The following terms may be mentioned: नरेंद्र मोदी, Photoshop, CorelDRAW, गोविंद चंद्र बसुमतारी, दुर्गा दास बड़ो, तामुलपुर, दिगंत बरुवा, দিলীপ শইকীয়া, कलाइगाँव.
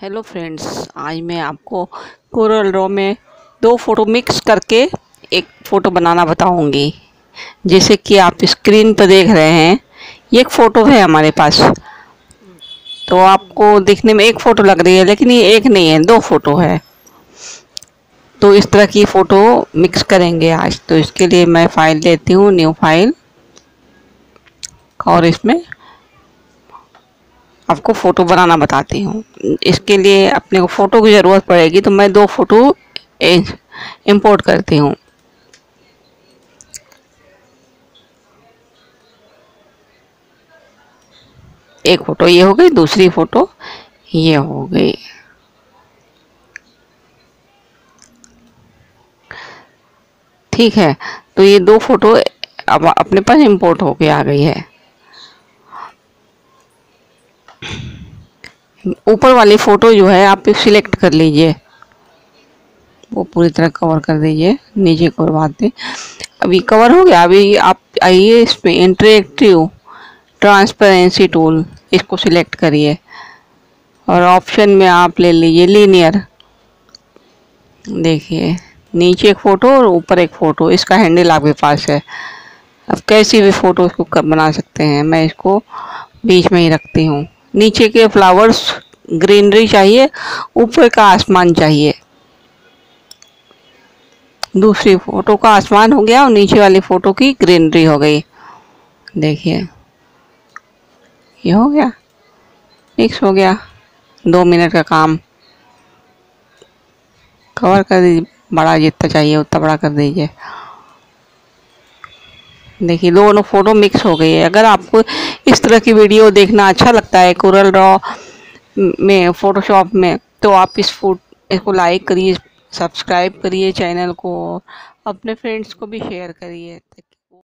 Hello friends, आज मैं आपको कोरल ड्रॉ में दो फ़ोटो मिक्स करके एक फ़ोटो बनाना बताऊंगी। जैसे कि आप स्क्रीन पर देख रहे हैं, ये एक फ़ोटो है हमारे पास। तो आपको देखने में एक फ़ोटो लग रही है, लेकिन ये एक नहीं है, दो फ़ोटो है। तो इस तरह की फ़ोटो मिक्स करेंगे आज। तो इसके लिए मैं फ़ाइल लेती हूँ, न्यू फाइल, और इसमें आपको फ़ोटो बनाना बताती हूँ। इसके लिए अपने को फ़ोटो की ज़रूरत पड़ेगी, तो मैं दो फ़ोटो इंपोर्ट करती हूँ। एक फ़ोटो ये हो गई, दूसरी फ़ोटो ये हो गई। ठीक है, तो ये दो फ़ोटो अब अपने पास इंपोर्ट होके आ गई है। ऊपर वाली फ़ोटो जो है आप सिलेक्ट कर लीजिए, वो पूरी तरह कवर कर दीजिए, नीचे को करवाते। अभी कवर हो गया। अभी आप आइए, इसमें इंटरेक्टिव ट्रांसपेरेंसी टूल, इसको सिलेक्ट करिए और ऑप्शन में आप ले लीजिए लीनियर। देखिए, नीचे एक फ़ोटो और ऊपर एक फ़ोटो, इसका हैंडल आपके पास है। आप कैसी भी फ़ोटो इसको बना सकते हैं। मैं इसको बीच में ही रखती हूँ। नीचे के फ्लावर्स, ग्रीनरी चाहिए, ऊपर का आसमान चाहिए। दूसरी फ़ोटो का आसमान हो गया और नीचे वाली फ़ोटो की ग्रीनरी हो गई। देखिए, ये हो गया, मिक्स हो गया। 2 मिनट का काम। कवर कर दीजिए, बड़ा जितना चाहिए उतना बड़ा कर दीजिए। देखिए, दोनों फ़ोटो मिक्स हो गई है। अगर आपको इस तरह की वीडियो देखना अच्छा लगता है कोरल ड्रॉ में, फ़ोटोशॉप में, तो आप इसको लाइक करिए, सब्सक्राइब करिए चैनल को, अपने फ्रेंड्स को भी शेयर करिए।